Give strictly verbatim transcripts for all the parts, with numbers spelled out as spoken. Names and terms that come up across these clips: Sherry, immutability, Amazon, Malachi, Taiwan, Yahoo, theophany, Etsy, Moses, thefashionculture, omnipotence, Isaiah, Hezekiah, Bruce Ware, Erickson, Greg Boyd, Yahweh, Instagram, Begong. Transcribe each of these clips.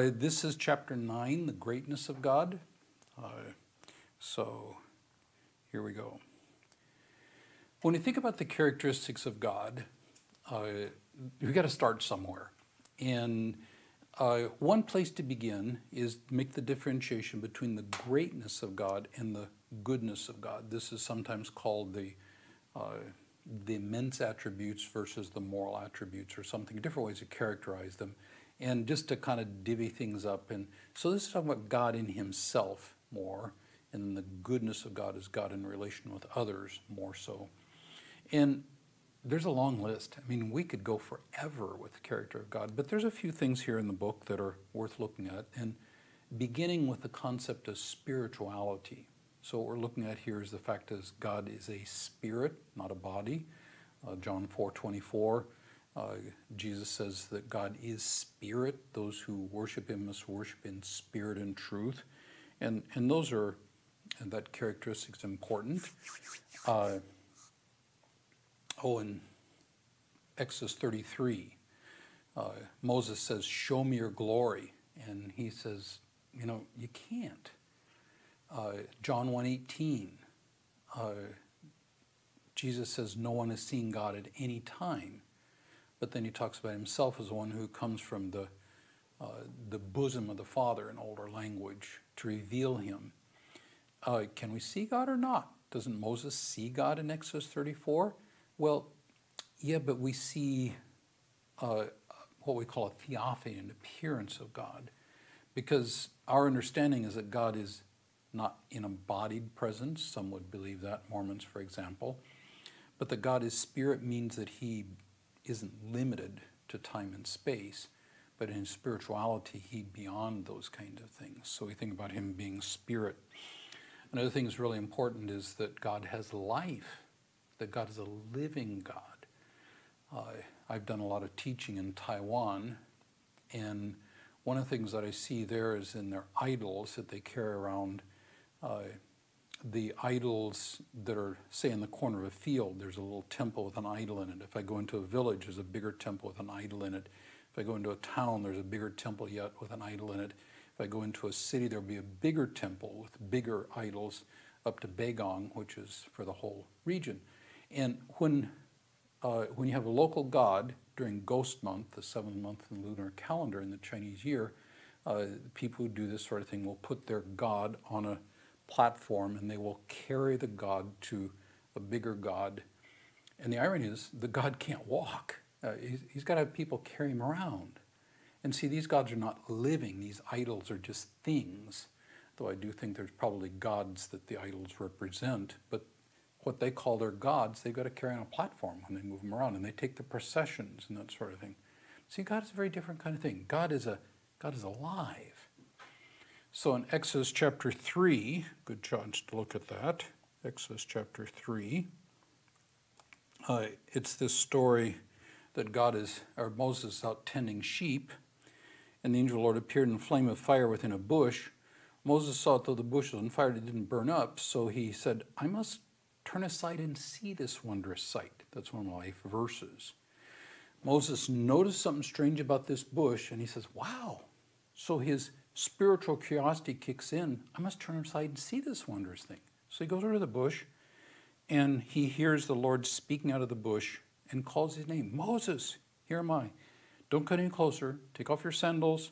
Uh, this is chapter nine, the greatness of God. Uh, so here we go. When you think about the characteristics of God, uh, we've got to start somewhere. And uh, one place to begin is make the differentiation between the greatness of God and the goodness of God. This is sometimes called the uh, the immense attributes versus the moral attributes, or something, different ways to characterize them. And just to kind of divvy things up. And so this is talking about God in himself more, and the goodness of God is God in relation with others more so. And there's a long list. I mean, we could go forever with the character of God, but there's a few things here in the book that are worth looking at, and beginning with the concept of spirituality. So what we're looking at here is the fact is God is a spirit, not a body. Uh, John four twenty-four. Uh, Jesus says that God is spirit. Those who worship him must worship in spirit and truth. And, and those are, and that characteristic's important. Uh, oh, in Exodus thirty-three, uh, Moses says, show me your glory. And he says, you know, you can't. Uh, John one eighteen, uh, Jesus says, no one has seen God at any time. But then he talks about himself as one who comes from the, uh, the bosom of the Father in older language to reveal him. Uh, can we see God or not? Doesn't Moses see God in Exodus thirty-four? Well, yeah, but we see uh, what we call a theophany, an appearance of God, because our understanding is that God is not in embodied presence. Some would believe that, Mormons, for example. But that God is spirit means that he isn't limited to time and space, but in spirituality, he's beyond those kinds of things. So we think about him being spirit. Another thing that's really important is that God has life, that God is a living God. Uh, I've done a lot of teaching in Taiwan, and one of the things that I see there is in their idols that they carry around, uh, the idols that are, say, in the corner of a field, there's a little temple with an idol in it. If I go into a village, there's a bigger temple with an idol in it. If I go into a town, there's a bigger temple yet with an idol in it. If I go into a city, there'll be a bigger temple with bigger idols up to Begong, which is for the whole region. And when, uh, when you have a local god during Ghost Month, the seventh month in the lunar calendar in the Chinese year, uh, people who do this sort of thing will put their god on a platform, and they will carry the god to a bigger god. And the irony is the god can't walk. Uh, he's, he's got to have people carry him around. And see, these gods are not living. These idols are just things, though I do think there's probably gods that the idols represent. But what they call their gods, they've got to carry on a platform when they move them around, and they take the processions and that sort of thing. See, God is a very different kind of thing. God is, a, God is alive. So in Exodus chapter three, good chance to look at that, Exodus chapter three, uh, it's this story that God is, or Moses is out tending sheep, and the angel of the Lord appeared in a flame of fire within a bush. Moses saw it, though the bush was on fire, it didn't burn up, so he said, I must turn aside and see this wondrous sight. That's one of my verses. Moses noticed something strange about this bush, and he says, wow. So his spiritual curiosity kicks in. I must turn aside and see this wondrous thing. So he goes over to the bush, and he hears the Lord speaking out of the bush and calls his name. Moses, here am I. Don't cut any closer. Take off your sandals,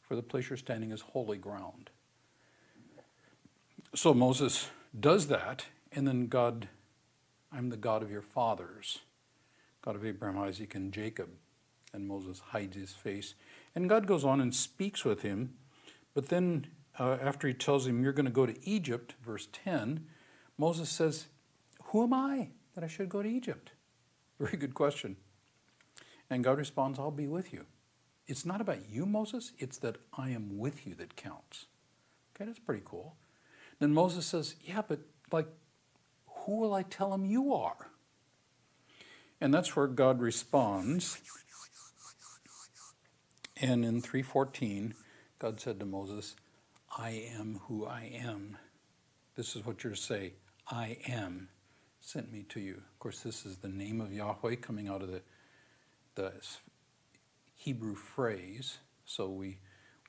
for the place you're standing is holy ground. So Moses does that, and then God, I'm the God of your fathers, God of Abraham, Isaac, and Jacob. And Moses hides his face. And God goes on and speaks with him. But then uh, after he tells him, you're going to go to Egypt, verse ten, Moses says, who am I that I should go to Egypt? Very good question. And God responds, I'll be with you. It's not about you, Moses. It's that I am with you that counts. Okay, that's pretty cool. Then Moses says, yeah, but like, who will I tell him you are? And that's where God responds. And in three fourteen, God said to Moses, I am who I am. This is what you're to say, I am sent me to you. Of course, this is the name of Yahweh coming out of the, the Hebrew phrase. So we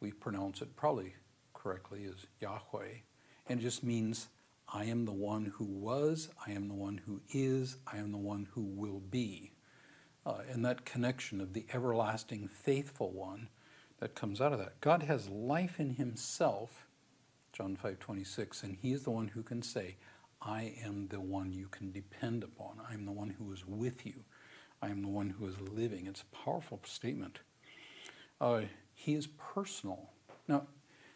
we pronounce it probably correctly as Yahweh, and it just means I am the one who was, I am the one who is, I am the one who will be. Uh, and that connection of the everlasting faithful one that comes out of that. God has life in himself, John five twenty-six, and he is the one who can say, I am the one you can depend upon. I am the one who is with you. I am the one who is living. It's a powerful statement. Uh, he is personal. Now,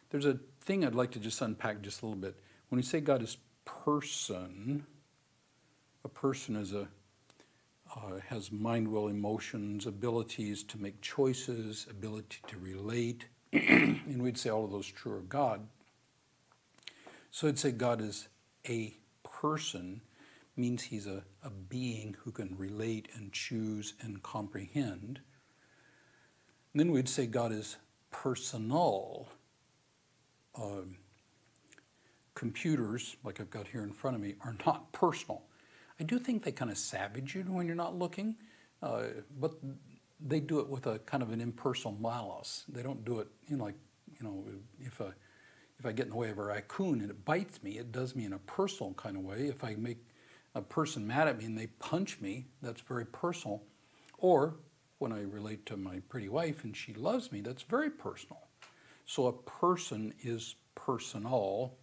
there's a thing I'd like to just unpack just a little bit. When we say God is person, a person is a, uh, has mind, will, emotions, abilities to make choices, ability to relate, and we'd say all of those true of God. So I'd say God is a person, means he's a, a being who can relate and choose and comprehend. And then we'd say God is personal. Uh, computers, like I've got here in front of me, are not personal. I do think they kind of savage you when you're not looking, uh, but they do it with a kind of an impersonal malice. They don't do it, you know, like, you know, if a If I get in the way of a raccoon and it bites me, it does me in a personal kind of way. If I make a person mad at me and they punch me, that's very personal. Or when I relate to my pretty wife and she loves me, that's very personal. So a person is personal,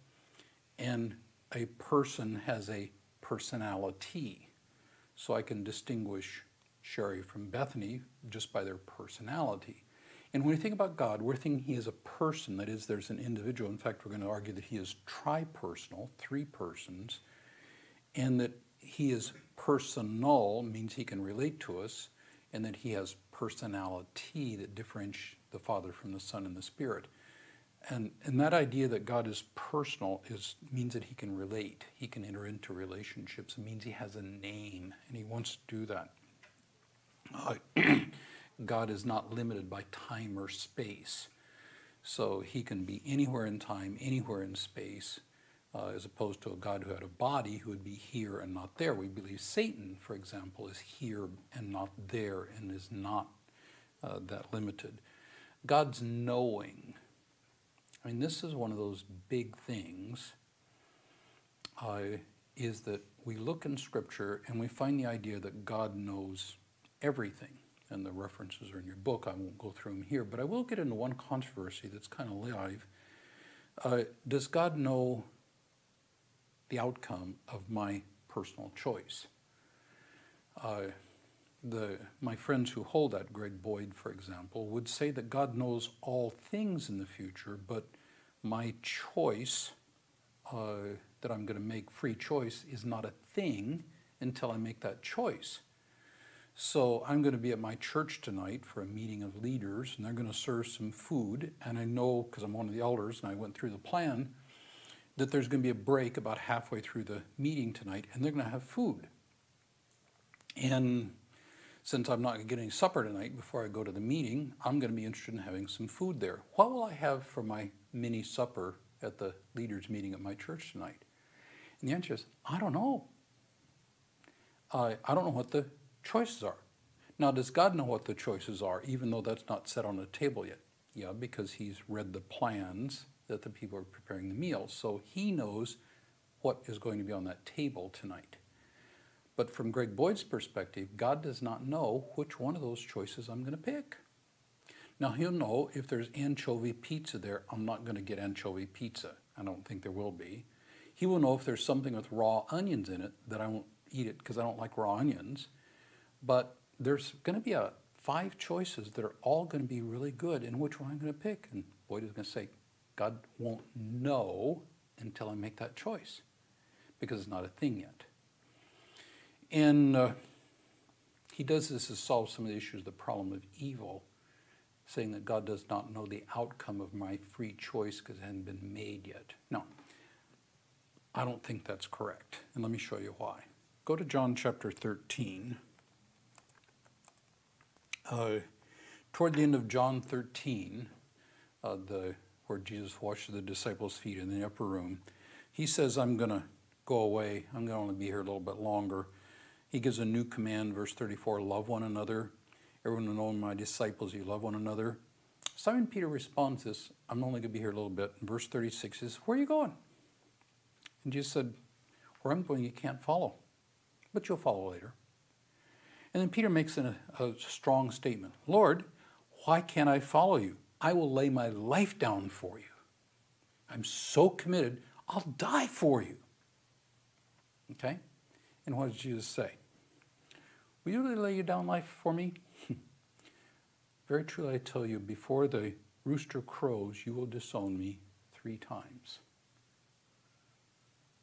and a person has a personality. So I can distinguish Sherry from Bethany just by their personality. And when we think about God, we're thinking he is a person, that is, there's an individual. In fact, we're going to argue that he is tri-personal, three persons, and that he is personal, means he can relate to us, and that he has personality that differentiates the Father from the Son and the Spirit. And, and that idea that God is personal is, means that he can relate, he can enter into relationships. It means he has a name, and he wants to do that. Uh, God is not limited by time or space. So he can be anywhere in time, anywhere in space, uh, as opposed to a God who had a body who would be here and not there. We believe Satan, for example, is here and not there and is not uh, that limited. God's knowing. I mean, this is one of those big things, uh, is that we look in Scripture and we find the idea that God knows everything. And the references are in your book. I won't go through them here, but I will get into one controversy that's kind of live. Uh, does God know the outcome of my personal choice? Uh, the, my friends who hold that, Greg Boyd, for example, would say that God knows all things in the future, but my choice uh, that I'm going to make, free choice, is not a thing until I make that choice. So I'm going to be at my church tonight for a meeting of leaders, and they're going to serve some food. And I know, because I'm one of the elders and I went through the plan, that there's going to be a break about halfway through the meeting tonight, and they're going to have food. And since I'm not going to get any supper tonight before I go to the meeting, I'm going to be interested in having some food there. What will I have for my mini supper at the leaders' meeting at my church tonight? And the answer is, I don't know. I, I don't know what the choices are. Now, does God know what the choices are, even though that's not set on a table yet? Yeah, because he's read the plans that the people are preparing the meal, so he knows what is going to be on that table tonight. But from Greg Boyd's perspective, God does not know which one of those choices I'm going to pick. Now, he'll know if there's anchovy pizza there, I'm not going to get anchovy pizza. I don't think there will be. He will know if there's something with raw onions in it that I won't eat it because I don't like raw onions. But there's going to be a, five choices that are all going to be really good, and which one I'm going to pick. And Boyd is going to say, God won't know until I make that choice, because it's not a thing yet. And uh, he does this to solve some of the issues, the problem of evil, saying that God does not know the outcome of my free choice because it hadn't been made yet. No, I don't think that's correct, and let me show you why. Go to John chapter thirteen. Uh, toward the end of John thirteen, uh, the, where Jesus washed the disciples' feet in the upper room, he says, I'm going to go away. I'm going to only be here a little bit longer. He gives a new command, verse thirty-four, love one another. Everyone will know my disciples, you love one another. Simon Peter responds this, I'm only going to be here a little bit. In verse thirty-six says, where are you going? And Jesus said, where I'm going you can't follow, but you'll follow later. And then Peter makes an, a strong statement. Lord, why can't I follow you? I will lay my life down for you. I'm so committed, I'll die for you. Okay? And what does Jesus say? Will you really lay your down life for me? Very truly I tell you, before the rooster crows, you will disown me three times.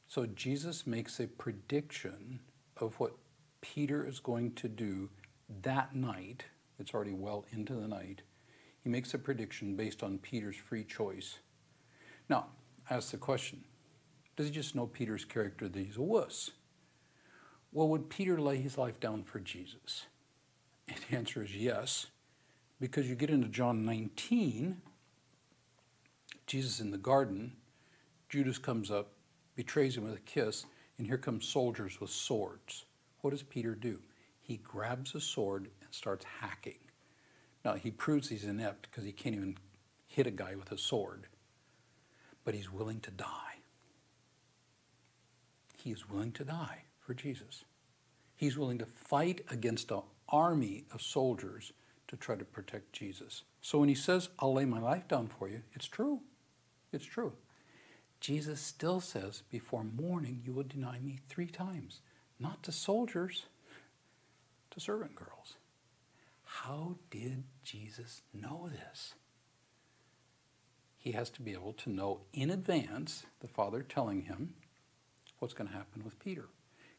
So Jesus makes a prediction of what Peter is going to do that night. It's already well into the night. He makes a prediction based on Peter's free choice. Now, I ask the question, does he just know Peter's character that he's a wuss? Well, would Peter lay his life down for Jesus? And the answer is yes, because you get into John nineteen, Jesus in the garden, Judas comes up, betrays him with a kiss, and here come soldiers with swords. What does Peter do? He grabs a sword and starts hacking. Now, he proves he's inept because he can't even hit a guy with a sword, but he's willing to die. He is willing to die for Jesus. He's willing to fight against an army of soldiers to try to protect Jesus. So when he says, I'll lay my life down for you, it's true. It's true. Jesus still says, before morning, you will deny me three times. Not to soldiers, to servant girls. How did Jesus know this? He has to be able to know in advance, the Father telling him what's going to happen with Peter.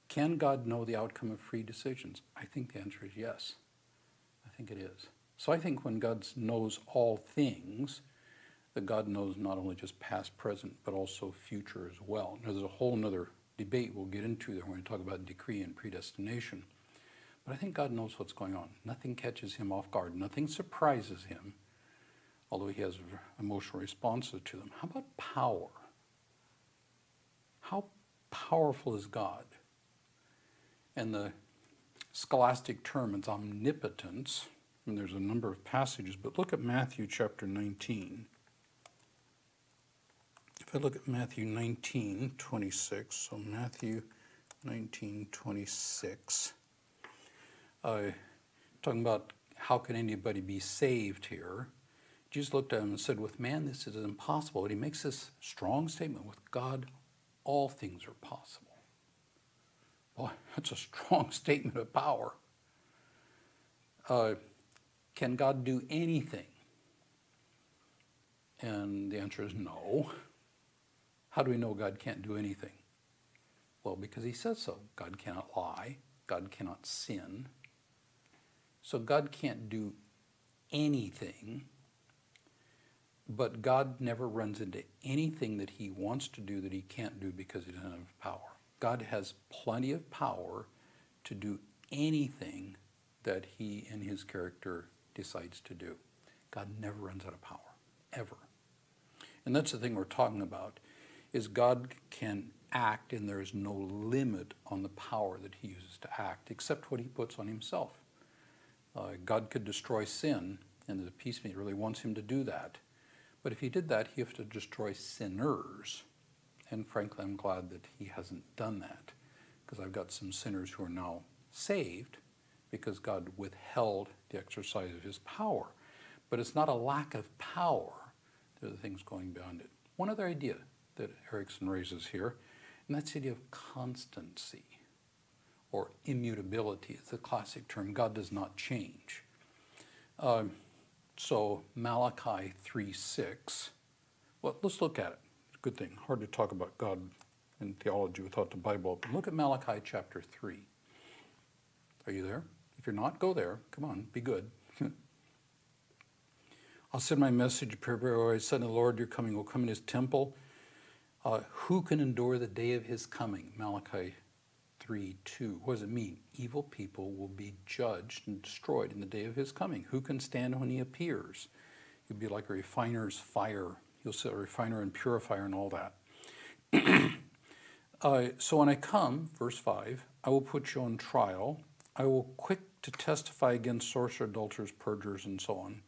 Can God know the outcome of free decisions? I think the answer is yes. I think it is. So I think when God knows all things, that God knows not only just past, present, but also future as well. Now there's a whole other debate we'll get into there when we talk about decree and predestination. But I think God knows what's going on. Nothing catches him off guard. Nothing surprises him, although he has emotional responses to them. How about power? How powerful is God? And the scholastic term is omnipotence. And there's a number of passages, but look at Matthew chapter nineteen. If I look at Matthew nineteen twenty-six, so Matthew nineteen twenty-six. Uh, talking about how can anybody be saved here, Jesus looked at him and said, with man this is impossible. And he makes this strong statement, with God all things are possible. Boy, that's a strong statement of power. Uh, can God do anything? And the answer is no. How do we know God can't do anything? Well, because he says so. God cannot lie. God cannot sin. So God can't do anything, but God never runs into anything that he wants to do that he can't do because he doesn't have power. God has plenty of power to do anything that he in his character decides to do. God never runs out of power, ever. And that's the thing we're talking about, is God can act and there is no limit on the power that he uses to act, except what he puts on himself. Uh, God could destroy sin, and the peacemaker really wants him to do that. But if he did that, he has to destroy sinners. And frankly, I'm glad that he hasn't done that, because I've got some sinners who are now saved because God withheld the exercise of his power. But it's not a lack of power. There are things going beyond it. One other idea that Erickson raises here, and that's the idea of constancy, or immutability. It's a classic term. God does not change. Uh, so Malachi three six, well, let's look at it. It's a good thing. Hard to talk about God and theology without the Bible. But look at Malachi chapter three. Are you there? If you're not, go there. Come on, be good. I'll send my message to prayer where I said, the Lord, your coming will come in his temple. Uh, who can endure the day of his coming? Malachi three two. What does it mean? Evil people will be judged and destroyed in the day of his coming. Who can stand when he appears? He'll be like a refiner's fire. He'll set a refiner and purifier and all that. uh, so when I come, verse five, I will put you on trial. I will quick to testify against sorcerers, adulterers, perjurers, and so on.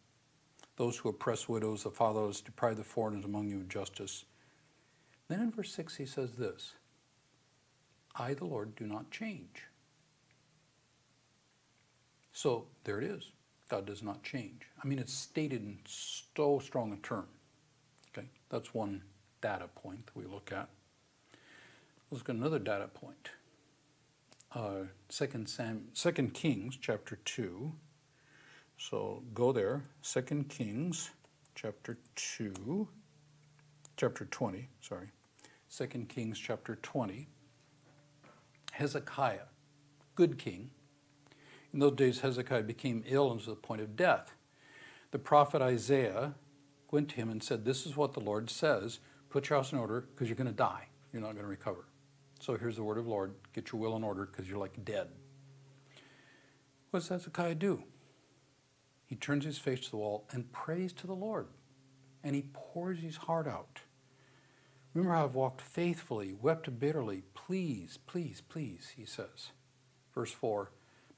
those who oppress widows, the fatherless, deprive the foreigners among you of justice. Then in verse six he says this, I, the Lord, do not change. So there it is. God does not change. I mean, it's stated in so strong a term. Okay, that's one data point that we look at. Let's get another data point. Uh, Second Sam, Second Kings chapter two. So go there. Second Kings chapter two, chapter twenty. Sorry, Second Kings chapter twenty. Hezekiah, good king. In those days, Hezekiah became ill and was at the point of death. The prophet Isaiah went to him and said, "This is what the Lord says: Put your house in order, because you're going to die. You're not going to recover." So here's the word of the Lord, get your will in order because you're like dead. What does Hezekiah do? He turns his face to the wall and prays to the Lord, and he pours his heart out. Remember how I've walked faithfully, wept bitterly, please, please, please, he says. Verse four,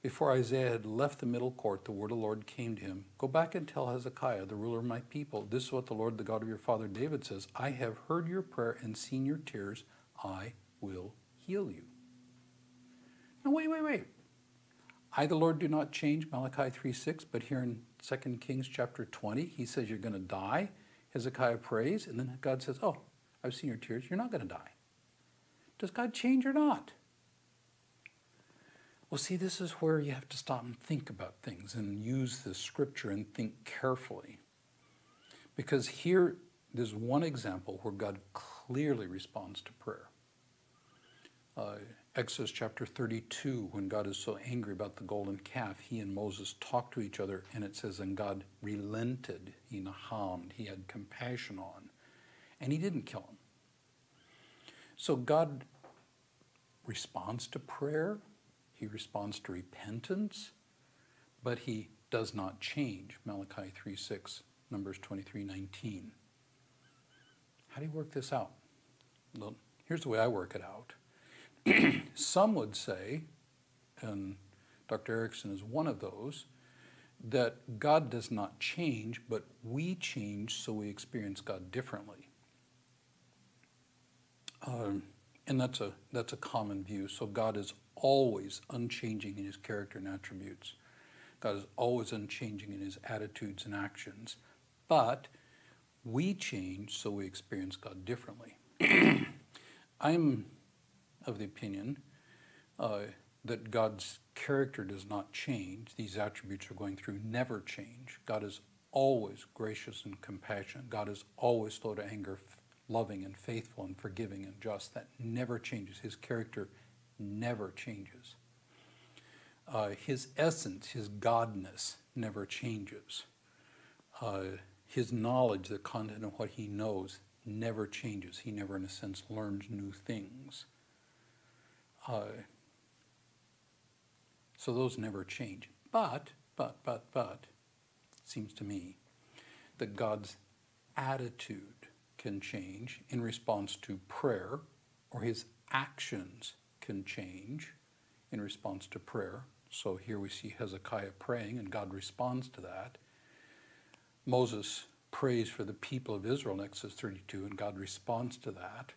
before Isaiah had left the middle court, the word of the Lord came to him. Go back and tell Hezekiah, the ruler of my people, this is what the Lord, the God of your father David says, I have heard your prayer and seen your tears, I will heal you. Now wait, wait, wait. I, the Lord, do not change, Malachi three six, but here in Second Kings chapter twenty, he says you're going to die. Hezekiah prays, and then God says, oh, I've seen your tears, you're not going to die. Does God change or not? Well, see, this is where you have to stop and think about things and use the scripture and think carefully. Because here, there's one example where God clearly responds to prayer. Uh, Exodus chapter thirty-two, when God is so angry about the golden calf, he and Moses talked to each other, and it says, and God relented, he nahamed, he had compassion on, and he didn't kill him. So God responds to prayer, he responds to repentance, but he does not change, Malachi three six, Numbers twenty-three nineteen. How do you work this out? Well, here's the way I work it out. Some would say, and Doctor Erickson is one of those, that God does not change, but we change, so we experience God differently. Um, and that's a, that's a common view. So God is always unchanging in his character and attributes. God is always unchanging in his attitudes and actions. But we change, so we experience God differently. I'm of the opinion uh, that God's character does not change. These attributes are going through never change. God is always gracious and compassionate. God is always slow to anger, loving and faithful and forgiving and just. That never changes. His character never changes. Uh, his essence, his godness never changes. Uh, his knowledge, the content of what he knows, never changes. He never, in a sense, learns new things. Uh, so those never change. But, but, but, but, it seems to me that God's attitude can change in response to prayer, or his actions can change in response to prayer. So here we see Hezekiah praying, and God responds to that. Moses prays for the people of Israel in Exodus thirty-two, and God responds to that.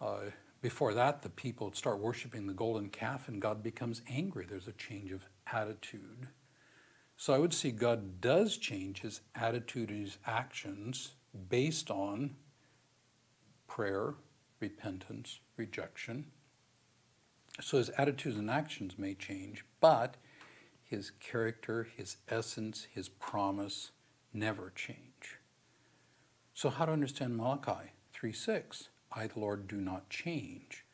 Uh, Before that, the people start worshiping the golden calf, and God becomes angry. There's a change of attitude. So I would see God does change his attitude and his actions based on prayer, repentance, rejection. So his attitudes and actions may change, but his character, his essence, his promise never change. So how to understand Malachi three six? I, the Lord, do not change.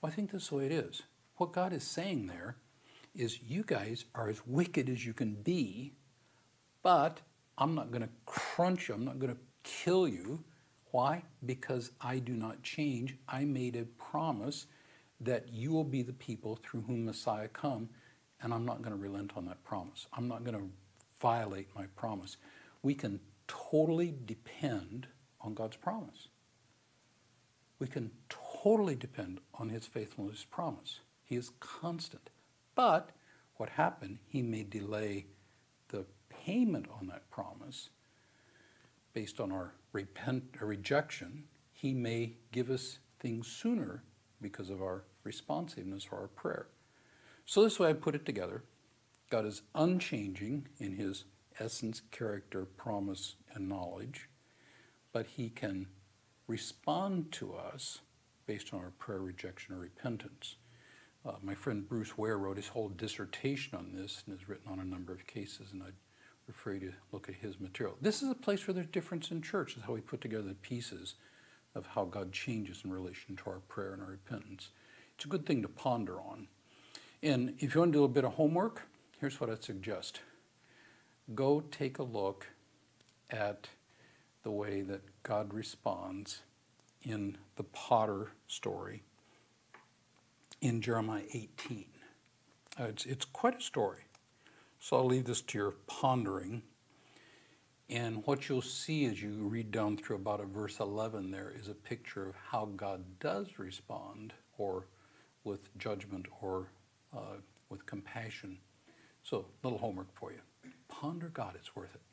Well, I think that's the way it is. What God is saying there is you guys are as wicked as you can be, but I'm not going to crunch you. I'm not going to kill you. Why? Because I do not change. I made a promise that you will be the people through whom Messiah come, and I'm not going to relent on that promise. I'm not going to violate my promise. We can totally depend on God's promise. We can totally depend on his faithfulness, his promise. He is constant. But what happened, he may delay the payment on that promise, based on our repent or rejection, he may give us things sooner because of our responsiveness or our prayer. So this way I put it together. God is unchanging in his essence, character, promise, and knowledge, but he can respond to us based on our prayer, rejection, or repentance. Uh, my friend Bruce Ware wrote his whole dissertation on this and has written on a number of cases, and I'd refer you to look at his material. This is a place where there's difference in church, is how we put together the pieces of how God changes in relation to our prayer and our repentance. It's a good thing to ponder on. And if you want to do a bit of homework, here's what I'd suggest. Go take a look at the way that God responds in the potter story in Jeremiah eighteen. Uh, it's, it's quite a story. So I'll leave this to your pondering. And what you'll see as you read down through about a verse eleven there is a picture of how God does respond, or with judgment, or uh, with compassion. So, little homework for you. Ponder God, it's worth it.